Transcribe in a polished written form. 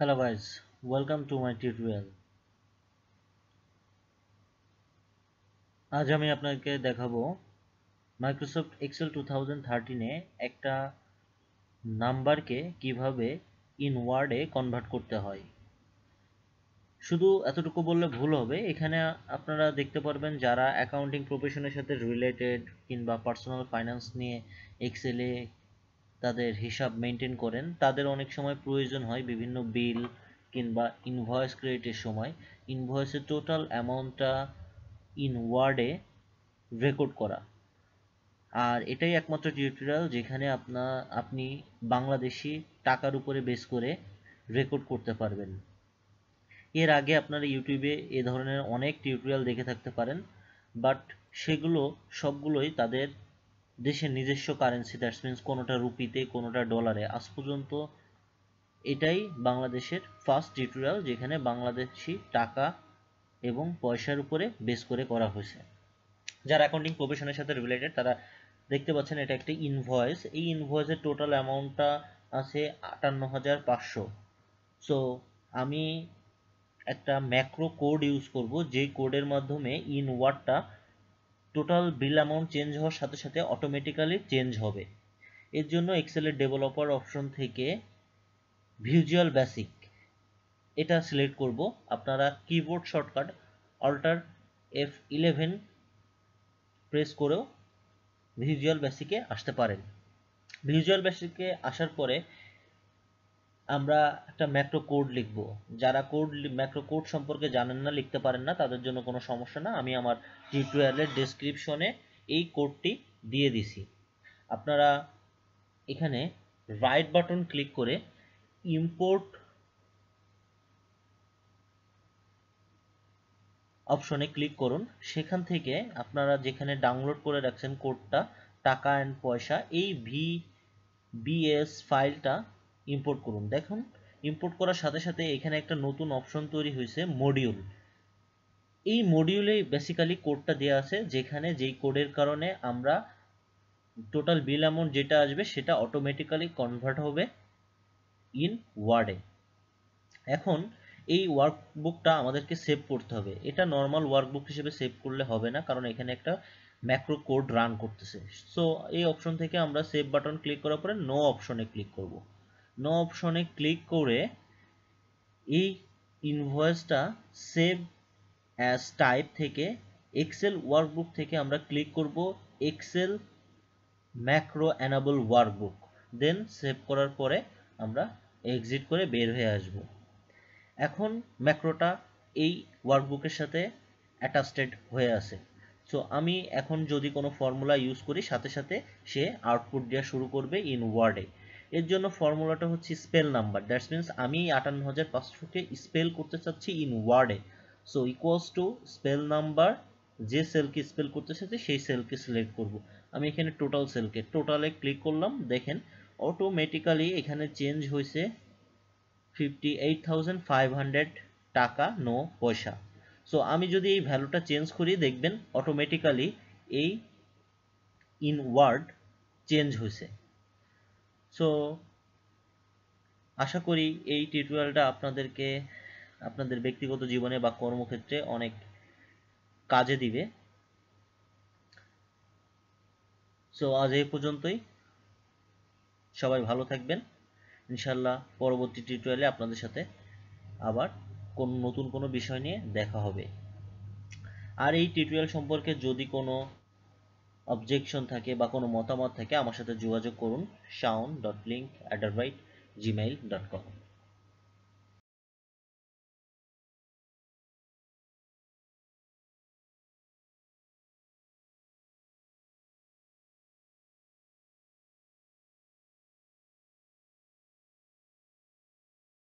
Hello guys, welcome to my tutorial. आज हमें अपना के देखाबो Microsoft Excel 2013 ने एक टा नंबर के किभाबे in Word ए कन्वर्ट करते हैं। शुद्ध एतटुकु बोलले भूल होबे। एखाने आपनारा देखते पारबेन जारा accounting profession साथे related किंबा personal finance निये Excel ए तादेर हिसाब मेंटेन करें तादेर अनेक समय प्रयोजन हय विभिन्न बिल किंबा इनवॉइस क्रिएटर समय इनवॉइसের टोटल अ্যামাউন্টটা इन ওয়ার্ডে রেকর্ড করা আর এটাই একমাত্র টিউটোরিয়াল যেখানে আপনি বাংলাদেশী টাকার উপরে বেস করে রেকর্ড করতে পারবেন। এর আগে আপনারা ইউটিউবে এই ধরনের অনেক টিউটোরিয়াল দেখে থাকতে পারেন বাট সেগুলো সবগুলোই তাদের देशे निजस्व कारेंसि दैट मीन्स कोनोटा रुपीते कोनोटा डलारे आज पर्यन्त एटाई बांग्लादेशेर फार्स्ट टिउटोरियल जेखाने बांग्लादेशी टाका एबं पयसार उपरे बेस करे करा होयेछे जारा अकाउंटिंग प्रोफेशनेर साथे रिलेटेड तारा देखते पाच्छेन एटा एकटा इनवॉइस एई इनवॉइसेर टोटाल अ্যামাউন্টটা आछे ৫৮৫০০। सो आमी एकटा मैक्रो कोड यूज करब जेई कोडेर माध्यमे इन ওয়ার্ডটা टोटल बिल अमाउंट चेंज होवार साथे साथे अटोमेटिकली चेंज होबे। एर जोन्नो एक्सेलेर डेवलपर अपशन थेके भिजुअल बेसिक एटा सिलेक्ट करब। आपनारा कीबोर्ड शर्टकाट अल्टार F11 प्रेस करेओ भिजुअल बेसिके आसते पारेन। भिजुअल बेसिके आसार परे आमरा एकटा मैक्रो कोड लिखब। जारा कोड मैक्रो कोड सम्पर्के जानेन ना लिखते पारेन ना तादेर जोन्नो कोनो समस्या ना, आमी आमार टिउटोरियालेर डेसक्रिपशने एई कोडटी दिए दिछि। आपनारा एखाने राइट बाटन क्लिक करे इम्पोर्ट अपशने क्लिक करुन। सेखान थेके आपनारा जेखाने डाउनलोड करे राखछेन कोडटा टाका एंड पयसा एई VBS फाइलटा इम्पोर्ट करुन। देखुन इम्पोर्ट करार साथे साथे एखाने एकटा नतुन अपशन तैरि हयेछे मडिउल। एई मडिउले बेसिकली कोडटा देया आछे जेखाने जेई कोडेर कारणे आमरा टोटाल बिल अमाउंट जेटा आसबे सेटा अटोमेटिकली कनभार्ट होबे इन ওয়ার্ডে। एखन एई ওয়ার্কবুকটা आमादेरके सेव करते होबे। एटा नर्माल ওয়ার্কবুক हिसेबे सेव करले होबे ना कारण एखाने एकटा मैक्रो कोड रान करतेछे। सो एई अपशन थेके आमरा सेव बाटन क्लिक करार परे नो अपशने क्लिक करब। नो अपशने क्लिक करे इनवॉइसटा सेव एज टाइप थेके एक्सेल वार्कबुक थेके आमरा क्लिक करब Excel macro enable workbook then save करार परे आमरा एक्सिट करे बेर हये आसब। एखन मैक्रोटा एई वार्कबुकेर साथे अ্যাটাচড हये आछे। सो आमी एखन जोदि कोनो फर्मुला यूज करी साथे साथे से आउटपुट देया शुरू करबे इन ওয়ার্ডে। एर जोन्नो फर्मुलाटा होच्छे स्पेल नम्बर दैट मीन्स आमी ৫৮৫০০ के स्पेल करते चाচ্ছি इन ওয়ার্ডে। So equals to spell number जे सेल के स्पेल करते চাচ্ছি সেই सेल के सिलेक्ट करब। आमी एखाने टोटाल सेल के टोटाले क्लिक करलाम। देखें अटोमेटिकली एखाने चेंज हयेछे 58500 टाका नो पयसा। सो आमी जोदि एई भ্যালুটা चेंज करी देखबेन अटोमेटिकली एई इन ওয়ার্ড चेंज हयेछे। सो आशा करी এই টিউটোরিয়ালটা আপনাদেরকে আপনাদের ব্যক্তিগত জীবনে বা কর্মক্ষেত্রে অনেক কাজে দিবে। সো আজ এই পর্যন্তই। সবাই ভালো থাকবেন। ইনশাআল্লাহ পরবর্তী টিউটোরিয়ালে আপনাদের সাথে আবার কোন নতুন কোনো বিষয় নিয়ে দেখা হবে। আর এই টিউটোরিয়াল সম্পর্কে যদি কোনো অবজেকশন থাকে বা কোনো মতামত থাকে আমার সাথে যোগাযোগ করুন shaun.link@gmail.com।